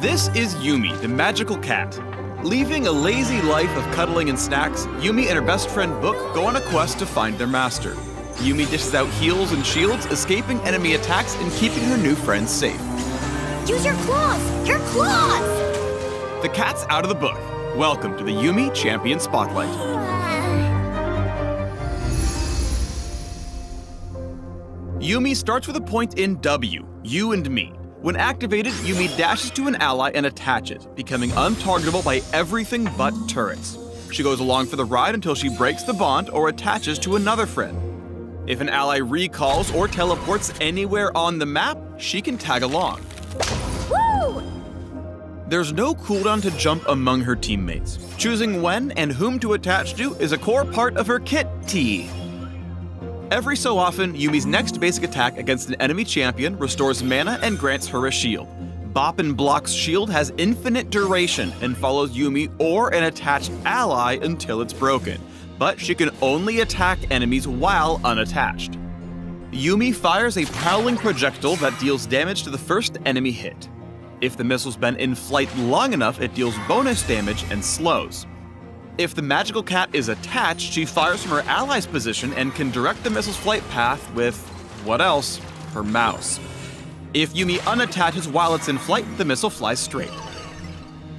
This is Yuumi, the magical cat. Leaving a lazy life of cuddling and snacks, Yuumi and her best friend Book go on a quest to find their master. Yuumi dishes out heals and shields, escaping enemy attacks and keeping her new friends safe. Use your claws! Your claws! The cat's out of the book. Welcome to the Yuumi Champion Spotlight. Yuumi starts with a point in W, you and me. When activated, Yuumi dashes to an ally and attaches, becoming untargetable by everything but turrets. She goes along for the ride until she breaks the bond or attaches to another friend. If an ally recalls or teleports anywhere on the map, she can tag along. Woo! There's no cooldown to jump among her teammates. Choosing when and whom to attach to is a core part of her kitty. Every so often, Yuumi's next basic attack against an enemy champion restores mana and grants her a shield. Bop and Block's shield has infinite duration and follows Yuumi or an attached ally until it's broken, but she can only attack enemies while unattached. Yuumi fires a prowling projectile that deals damage to the first enemy hit. If the missile's been in flight long enough, it deals bonus damage and slows. If the magical cat is attached, she fires from her ally's position and can direct the missile's flight path with, what else? Her mouse. If Yuumi unattaches while it's in flight, the missile flies straight.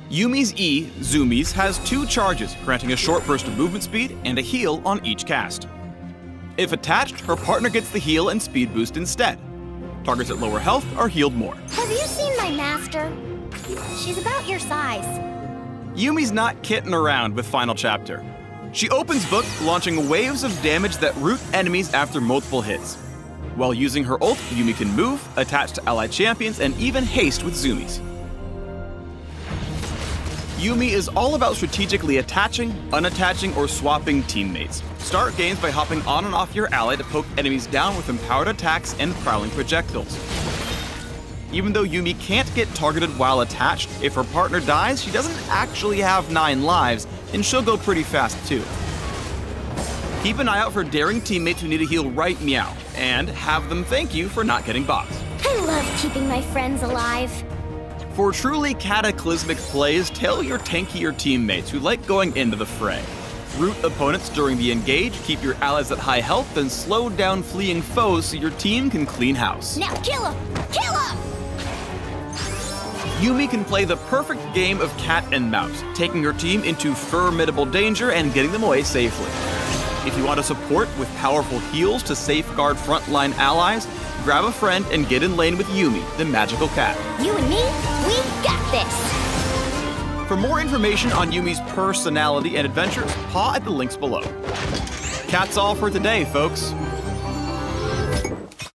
Yuumi's E, Zoomies, has two charges, granting a short burst of movement speed and a heal on each cast. If attached, her partner gets the heal and speed boost instead. Targets at lower health are healed more. Have you seen my master? She's about your size. Yuumi's not kidding around with Final Chapter. She opens Book, launching waves of damage that root enemies after multiple hits. While using her ult, Yuumi can move, attach to allied champions, and even haste with Zoomies. Yuumi is all about strategically attaching, unattaching, or swapping teammates. Start games by hopping on and off your ally to poke enemies down with empowered attacks and prowling projectiles. Even though Yuumi can't get targeted while attached, if her partner dies, she doesn't actually have 9 lives, and she'll go pretty fast too. Keep an eye out for daring teammates who need a heal right meow, and have them thank you for not getting bopped. I love keeping my friends alive. For truly cataclysmic plays, tail your tankier teammates who like going into the fray. Root opponents during the engage, keep your allies at high health, and slow down fleeing foes so your team can clean house. Now kill him! Kill him! Yuumi can play the perfect game of cat and mouse, taking her team into formidable danger and getting them away safely. If you want to support with powerful heals to safeguard frontline allies, grab a friend and get in lane with Yuumi, the magical cat. You and me, we got this! For more information on Yuumi's personality and adventures, paw at the links below. Cat's all for today, folks.